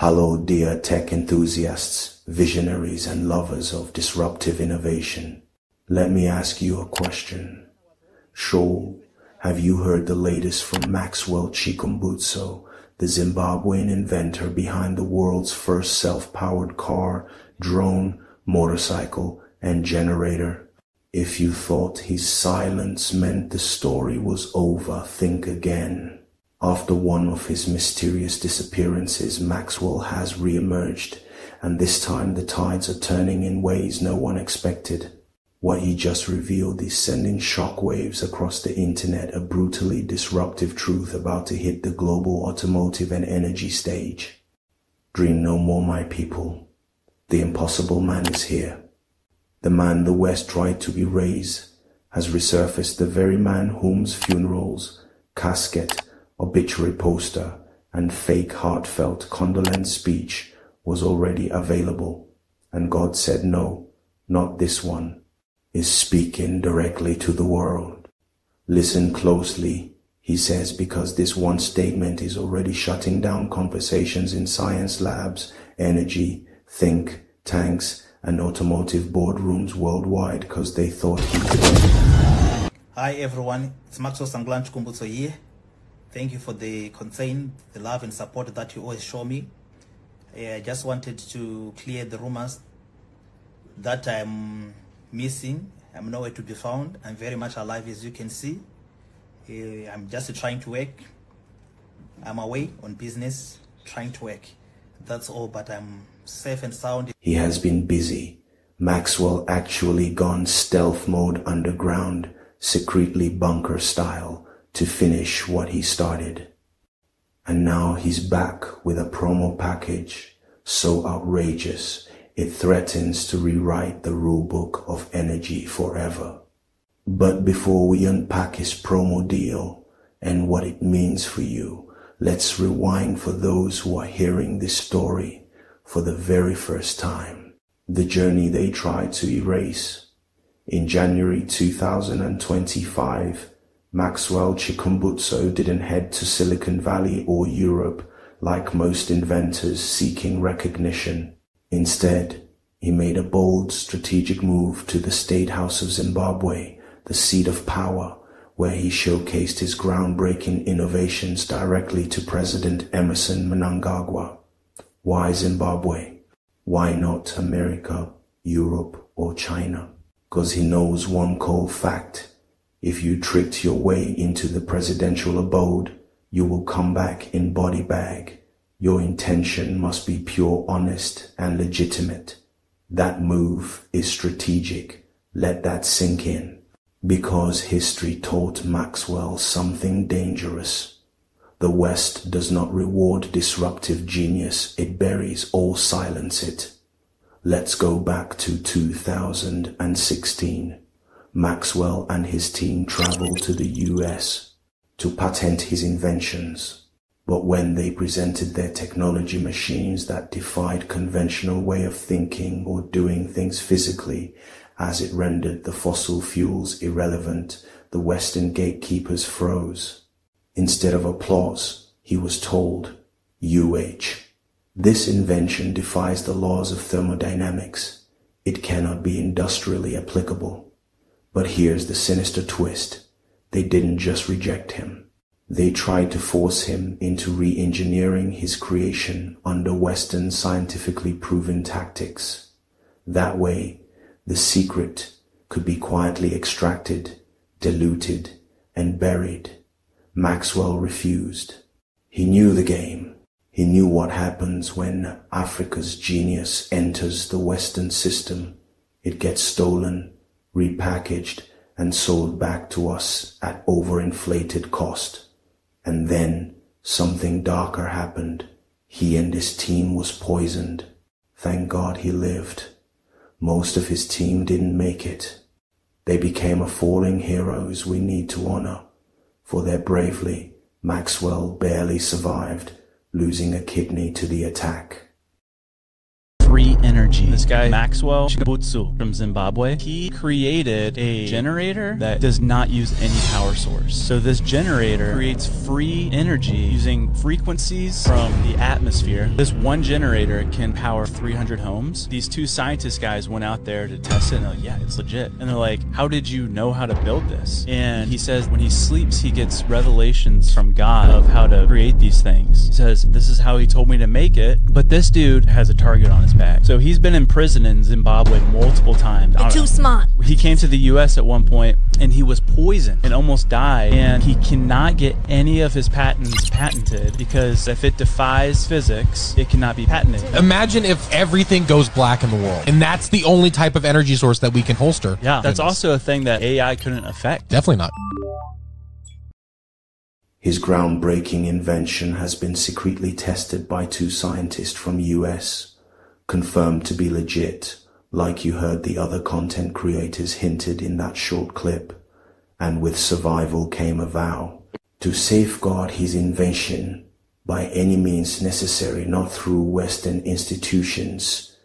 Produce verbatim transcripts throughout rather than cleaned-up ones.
Hello, dear tech enthusiasts, visionaries and lovers of disruptive innovation. Let me ask you a question. Sho, have you heard the latest from Maxwell Chikumbutso, the Zimbabwean inventor behind the world's first self-powered car, drone, motorcycle, and generator? If you thought his silence meant the story was over, think again. After one of his mysterious disappearances, Maxwell has re-emerged, and this time the tides are turning in ways no one expected. What he just revealed is sending shockwaves across the internet, a brutally disruptive truth about to hit the global automotive and energy stage. Dream no more, my people. The impossible man is here. The man the West tried to erase has resurfaced, the very man whose funerals, casket, obituary poster, and fake heartfelt condolence speech was already available. And God said, no, not this one. Is speaking directly to the world. Listen closely, he says, because this one statement is already shutting down conversations in science labs, energy, think tanks, and automotive boardrooms worldwide because they thought he could. Hi everyone, it's Maxwell Chikumbutso here. Thank you for the concern, the love and support that you always show me. I just wanted to clear the rumors that I'm missing. I'm nowhere to be found. I'm very much alive, as you can see. uh, I'm just trying to work. I'm away on business, trying to work, that's all, but I'm safe and sound. He has been busy. Maxwell actually gone stealth mode underground, secretly bunker style, to finish what he started, and now he's back with a promo package so outrageous it threatens to rewrite the rulebook of energy forever. But before we unpack his promo deal and what it means for you, let's rewind for those who are hearing this story for the very first time. The journey they tried to erase. In January two thousand twenty-five, Maxwell Chikumbutso didn't head to Silicon Valley or Europe like most inventors seeking recognition. Instead, he made a bold strategic move to the State House of Zimbabwe, the seat of power, where he showcased his groundbreaking innovations directly to President Emerson Mnangagwa. Why Zimbabwe? Why not America, Europe, or China? Because he knows one cold fact. If you tricked your way into the presidential abode, you will come back in body bag. Your intention must be pure, honest, and legitimate. That move is strategic. Let that sink in. Because history taught Maxwell something dangerous. The West does not reward disruptive genius. It buries or silences it. Let's go back to two thousand sixteen. Maxwell and his team traveled to the U S to patent his inventions. But when they presented their technology machines that defied conventional way of thinking or doing things physically, as it rendered the fossil fuels irrelevant, the Western gatekeepers froze. Instead of applause, he was told, "Uh, this invention defies the laws of thermodynamics. It cannot be industrially applicable." But here's the sinister twist. They didn't just reject him. They tried to force him into re-engineering his creation under Western scientifically proven tactics. That way, the secret could be quietly extracted, diluted, and buried. Maxwell refused. He knew the game. He knew what happens when Africa's genius enters the Western system. It gets stolen, repackaged, and sold back to us at overinflated cost. And then something darker happened. He and his team was poisoned. Thank God he lived. Most of his team didn't make it. They became a fallen heroes we need to honor. For their bravery, Maxwell barely survived, losing a kidney to the attack. Three energy. This guy, Maxwell Chikumbutso from Zimbabwe, he created a generator that does not use any power source. So this generator creates free energy using frequencies from the atmosphere. This one generator can power three hundred homes. These two scientist guys went out there to test it and they're like, yeah, it's legit. And they're like, how did you know how to build this? And he says when he sleeps, he gets revelations from God of how to create these things. He says, this is how he told me to make it. But this dude has a target on his back. So he's been in prison in Zimbabwe multiple times. You're too smart. He came to the U S at one point and he was poisoned and almost died. And he cannot get any of his patents patented because if it defies physics, it cannot be patented. Imagine if everything goes black in the world and that's the only type of energy source that we can holster. Yeah, that's also a thing that A I couldn't affect. Definitely not. His groundbreaking invention has been secretly tested by two scientists from U S, confirmed to be legit, like you heard the other content creators hinted in that short clip, and with survival came a vow to safeguard his invention by any means necessary, not through Western institutions,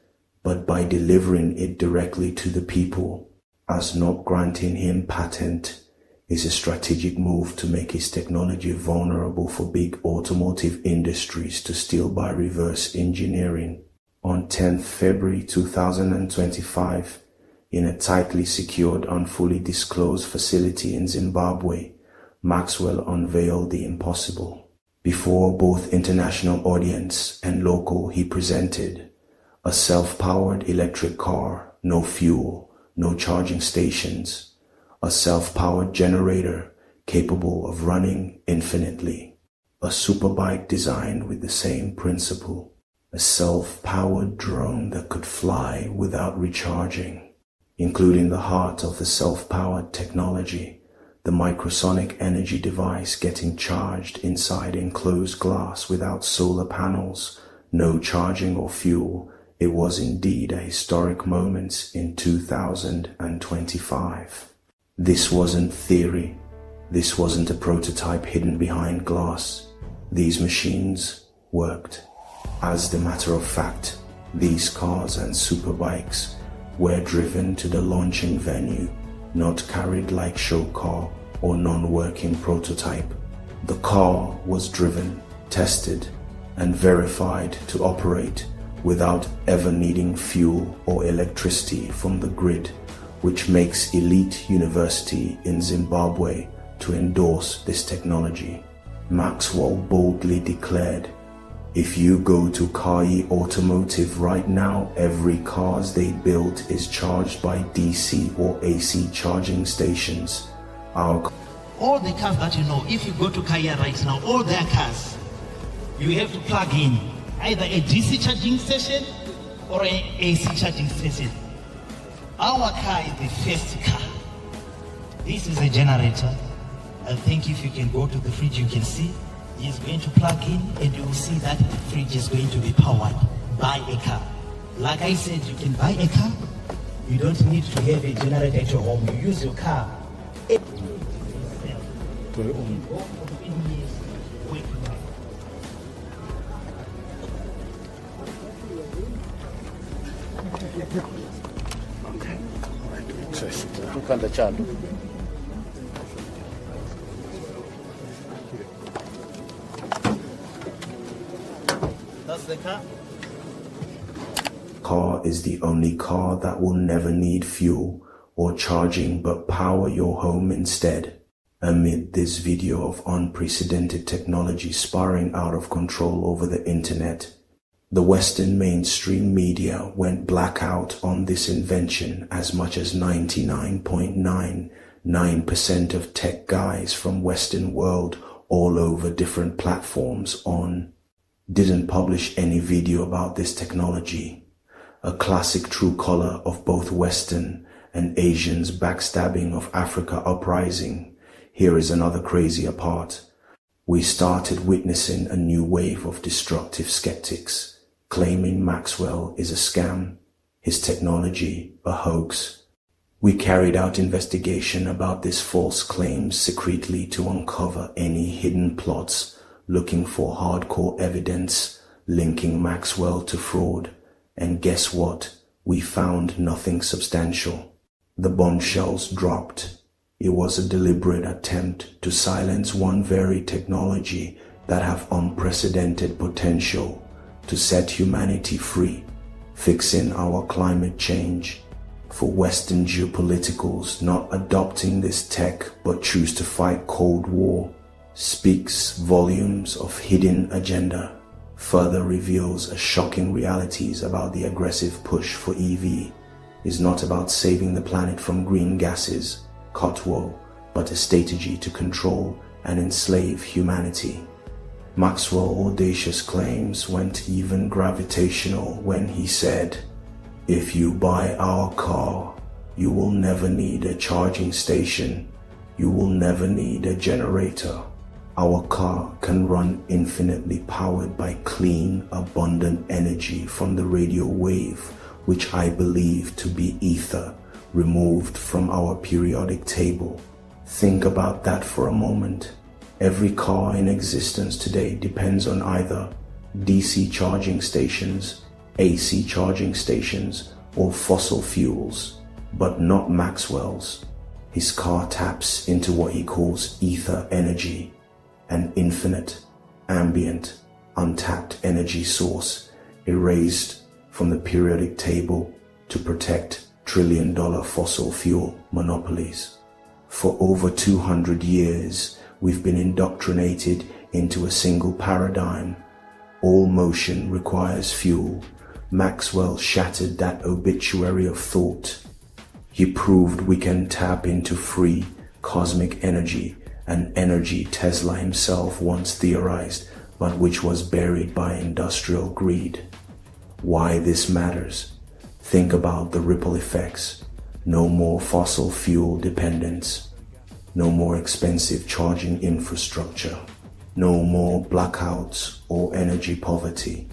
but by delivering it directly to the people, as not granting him patent is a strategic move to make his technology vulnerable for big automotive industries to steal by reverse engineering. On the tenth of February two thousand twenty-five, in a tightly secured and fully disclosed facility in Zimbabwe, Maxwell unveiled the impossible. Before both international audience and local, he presented a self-powered electric car, no fuel, no charging stations, a self-powered generator capable of running infinitely, a superbike designed with the same principle, a self-powered drone that could fly without recharging, including the heart of the self-powered technology, the microsonic energy device getting charged inside enclosed glass without solar panels, no charging or fuel. It was indeed a historic moment in two thousand twenty-five. This wasn't theory. This wasn't a prototype hidden behind glass. These machines worked. As the matter of fact, these cars and superbikes were driven to the launching venue, not carried like show car or non-working prototype. The car was driven, tested, and verified to operate without ever needing fuel or electricity from the grid, which makes elite university in Zimbabwe to endorse this technology. Maxwell boldly declared, if you go to Kai Automotive right now, every cars they built is charged by D C or A C charging stations. Our all the cars that you know, if you go to Kai right now, all their cars, you have to plug in either a D C charging station or an A C charging station. Our car is the first car. This is a generator. I think if you can go to the fridge, you can see it's going to plug in and you'll see that the fridge is going to be powered by a car. Like I said, you can buy a car. You don't need to have a generator at your home. You use your car. That's the car. Car is the only car that will never need fuel or charging but power your home instead. Amid this video of unprecedented technology spiraling out of control over the internet, the Western mainstream media went blackout on this invention. As much as ninety-nine point nine nine percent of tech guys from Western world all over different platforms on didn't publish any video about this technology. A classic true color of both Western and Asians backstabbing of Africa uprising. Here is another crazier part. We started witnessing a new wave of destructive skeptics, claiming Maxwell is a scam, his technology a hoax. We carried out investigation about this false claim secretly to uncover any hidden plots, looking for hardcore evidence linking Maxwell to fraud, And guess what? We found nothing substantial. The bombshells dropped. It was a deliberate attempt to silence one very technology that have unprecedented potential to set humanity free, fixing our climate change. For Western geopoliticals not adopting this tech but choose to fight Cold War speaks volumes of hidden agenda, further reveals a shocking realities about the aggressive push for E V is not about saving the planet from green gases, Cotwell, but a strategy to control and enslave humanity. Maxwell's audacious claims went even gravitational when he said, "If you buy our car, you will never need a charging station. You will never need a generator. Our car can run infinitely powered by clean, abundant energy from the radio wave, which I believe to be ether, removed from our periodic table." Think about that for a moment. Every car in existence today depends on either D C charging stations, A C charging stations, or fossil fuels, but not Maxwell's. His car taps into what he calls ether energy, an infinite, ambient, untapped energy source erased from the periodic table to protect trillion-dollar fossil fuel monopolies. For over two hundred years, we've been indoctrinated into a single paradigm. All motion requires fuel. Maxwell shattered that obituary of thought. He proved we can tap into free cosmic energy, an energy Tesla himself once theorized, but which was buried by industrial greed. Why this matters? Think about the ripple effects. No more fossil fuel dependence. No more expensive charging infrastructure. No more blackouts or energy poverty.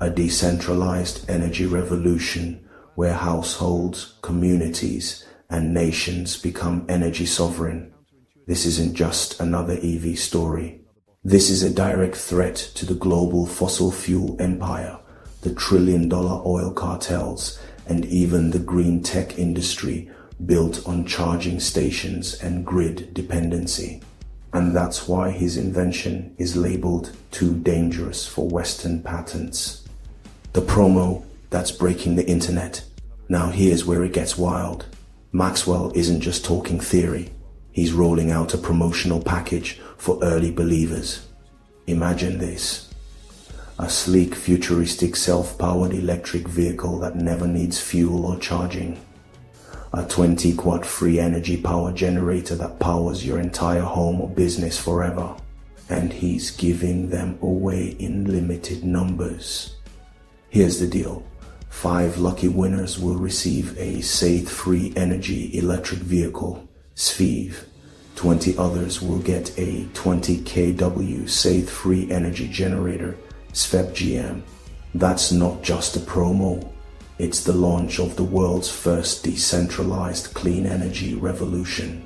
A decentralized energy revolution where households, communities, and nations become energy sovereign. This isn't just another E V story. This is a direct threat to the global fossil fuel empire, the trillion-dollar oil cartels, and even the green tech industry built on charging stations and grid dependency. And that's why his invention is labeled too dangerous for Western patents. The promo that's breaking the internet. Now here's where it gets wild. Maxwell isn't just talking theory. He's rolling out a promotional package for early believers. Imagine this. A sleek, futuristic, self-powered electric vehicle that never needs fuel or charging. A twenty-watt free energy power generator that powers your entire home or business forever. And he's giving them away in limited numbers. Here's the deal. Five lucky winners will receive a S A I T free energy electric vehicle, S F E V. twenty others will get a twenty kilowatt S A I T free energy generator, S F E P G M. That's not just a promo. It's the launch of the world's first decentralized clean energy revolution.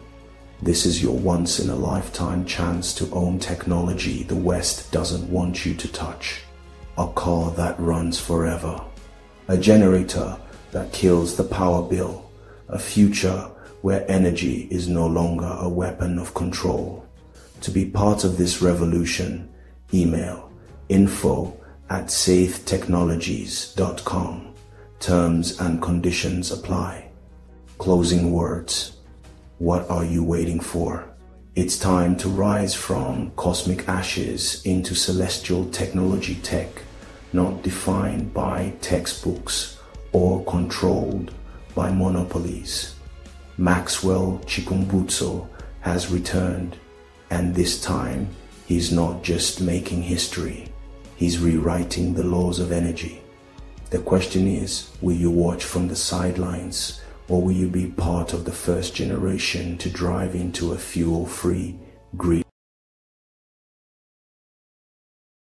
This is your once-in-a-lifetime chance to own technology the West doesn't want you to touch. A car that runs forever, a generator that kills the power bill, a future where energy is no longer a weapon of control. To be part of this revolution, email info at safe technologies dot com. Terms and conditions apply. Closing words. What are you waiting for? It's time to rise from cosmic ashes into celestial technology tech, not defined by textbooks or controlled by monopolies. Maxwell Chikumbutso has returned, and this time he's not just making history, he's rewriting the laws of energy. The question is, will you watch from the sidelines? Or will you be part of the first generation to drive into a fuel-free grid?